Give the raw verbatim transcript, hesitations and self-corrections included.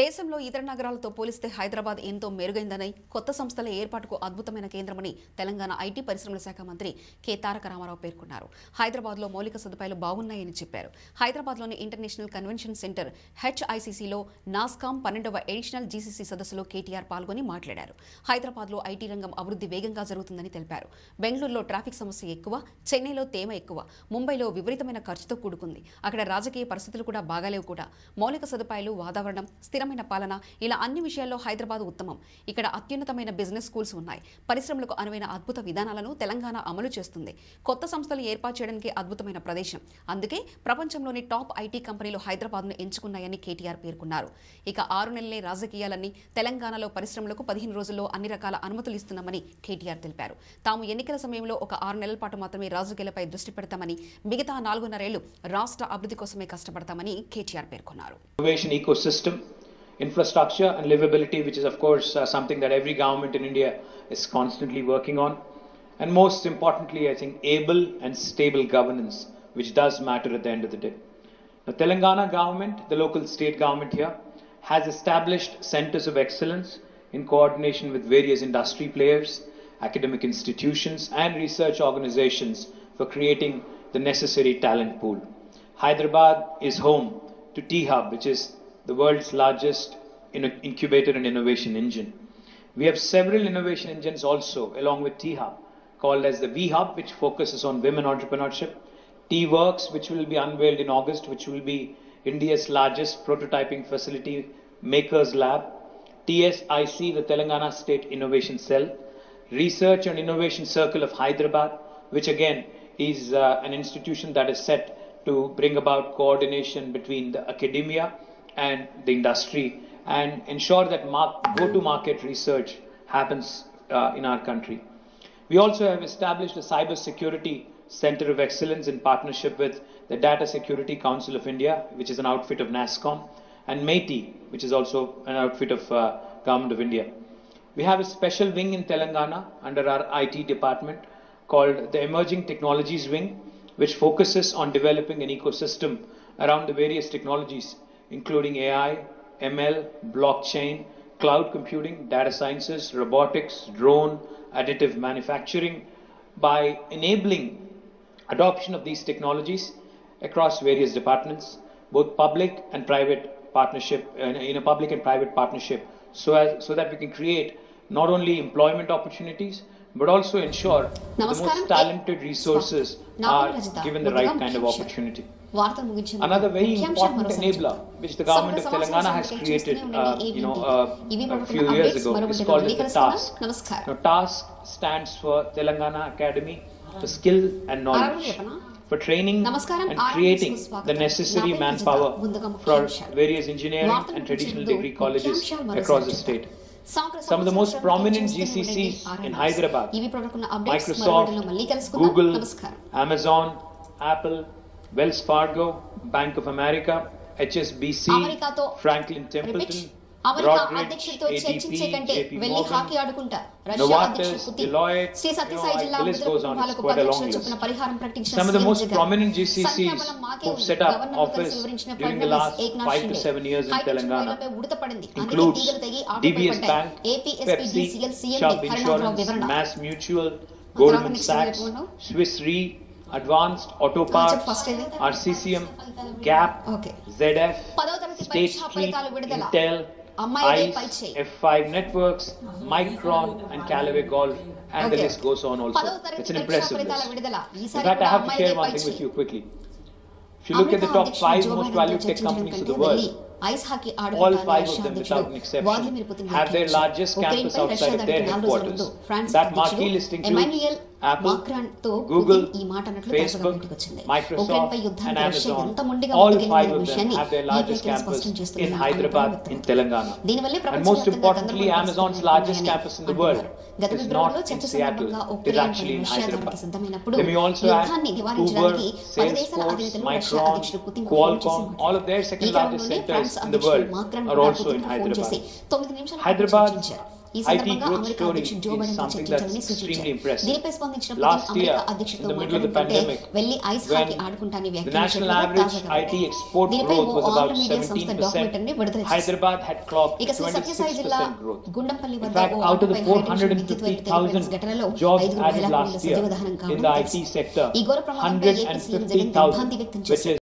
దేశంలో ఇతర నగరాలతో పోలిస్తే హైదరాబాద్ ఎంతో మెరుగైందని కొత్త సంస్థల ఏర్పాటుకు అద్భుతమైన కేంద్రమని తెలంగాణ ఐటీ పరిశ్రమల శాఖ మంత్రి కె తారక రామారావు పేర్కొన్నారు. హైదరాబాద్లో మౌలిక సదుపాయాలు బాగున్నాయని చెప్పారు. హైదరాబాద్లోని ఇంటర్నేషనల్ కన్వెన్షన్ సెంటర్ హెచ్ఐసిసిలో నాస్కామ్ పన్నెండవ ఎడిషనల్ జీసీసీ సదస్సులో కేటీఆర్ పాల్గొని మాట్లాడారు. హైదరాబాద్లో ఐటీ రంగం అభివృద్ధి వేగంగా జరుగుతుందని తెలిపారు. బెంగళూరులో ట్రాఫిక్ సమస్య ఎక్కువ, చెన్నైలో తేమ ఎక్కువ, ముంబైలో విపరీతమైన ఖర్చుతో కూడుకుంది. అక్కడ రాజకీయ పరిస్థితులు కూడా బాగాలేవు కూడా. మౌలిక సదుపాయాలు, వాతావరణం, స్థిరమైన పాలన ఇలా అన్ని విషయాల్లో హైదరాబాద్ ఉత్తమం. ఇక్కడ అత్యున్నతమైన బిజినెస్ స్కూల్స్ ఉన్నాయి. పరిశ్రమలకు అనువైన అద్భుత విధానాలను తెలంగాణ అమలు చేస్తుంది. కొత్త సంస్థలు ఏర్పాటు చేయడానికి అద్భుతమైన ప్రదేశం. అందుకే ప్రపంచంలోని టాప్ ఐటీ కంపెనీలు హైదరాబాద్ను ఎంచుకున్నాయని కేటీఆర్ పేర్కొన్నారు. ఇక ఆరు నెలలే రాజకీయాలన్నీ. తెలంగాణలో పరిశ్రమలకు పదిహేను రోజుల్లో అన్ని రకాల అనుమతులు ఇస్తున్నామని కేటీఆర్ తెలిపారు. తాము ఎన్నికల సమయంలో ఒక ఆరు నెలల పాటు మాత్రమే రాజకీయాలపై దృష్టి పెడతామని, మిగతా నాలుగున్నరేళ్లు రాష్ట్ర అభివృద్ధి కోసమే కష్టపడతామని కేటీఆర్ పేర్కొన్నారు. Infrastructure and livability, which is of course uh, something that every government in India is constantly working on, and most importantly I think able and stable governance, which does matter at the end of the day. The Telangana government, the local state government here, has established centers of excellence in coordination with various industry players, academic institutions and research organizations for creating the necessary talent pool. Hyderabad is home to T Hub, which is the world's largest incubator and innovation engine. We have several innovation engines also along with T Hub, called as the V-Hub, which focuses on women entrepreneurship, T-Works, which will be unveiled in August, which will be India's largest prototyping facility, Maker's Lab, T S I C, the Telangana State Innovation Cell, Research and Innovation Circle of Hyderabad, which again is uh, an institution that is set to bring about coordination between the academia and the industry and ensure that go-to-market research happens uh, in our country. We also have established a cyber security center of excellence in partnership with the Data Security Council of India, which is an outfit of NASCOM, and METI, which is also an outfit of uh, Government of India. We have a special wing in Telangana under our I T department called the Emerging Technologies Wing, which focuses on developing an ecosystem around the various technologies including A I, M L, blockchain, cloud computing, data sciences, robotics, drone, additive manufacturing, by enabling adoption of these technologies across various departments, both public and private partnership, in a public and private partnership, so, as, so that we can create not only employment opportunities, but also ensure the most talented resources are given the right kind of opportunity. Another very important enabler which the government of Telangana has created uh, you know, uh, a few years ago is called the TASK. Now, TASK stands for Telangana Academy for Skill and Knowledge, for training and creating the necessary manpower for various engineering and traditional degree colleges across the state. Some of the most prominent G C Cs in Hyderabad, Microsoft, Google, Amazon, Apple, Wells Fargo, Bank of America, H S B C, Franklin Templeton, Broadridge, A D P, J P Morgan, Novartis, Deloitte, you know, the list goes on, it's quite a long list. Some of the most prominent G C Cs who've set up office during the last five to seven years in Telangana includes D B S Bank, Pepsi, Chubb Insurance, Mass Mutual, Goldman Sachs, Swiss Re, Advanced Auto Parts, R C C M, Gap, Z F, State Street, Intel, ICE, F five Networks, Micron and Callaway Golf, and the list goes on also. It's an impressive list. In fact, I have to share one thing with you quickly. If you look at the top five most valued tech companies of the world, all five of them without an exception have their largest campus outside of their headquarters. That marquee list includes Apple, Google, Facebook, Microsoft and Amazon. All five of them have their largest campus in Hyderabad, in Telangana. And most importantly, Amazon's largest campus in the world is not in Seattle, it is actually in Hyderabad. Then we also have Uber, Salesforce, Micron, Qualcomm, all of their second largest centers in the world are also in Hyderabad. Hyderabad I T growth story is something that's extremely impressive. Last year, in the middle of the pandemic, when the national average I T export growth was about seventeen percent, Hyderabad had clocked twenty-six percent growth. In fact, out of the four hundred fifty thousand jobs added last year in the I T sector, one hundred fifty thousand, which is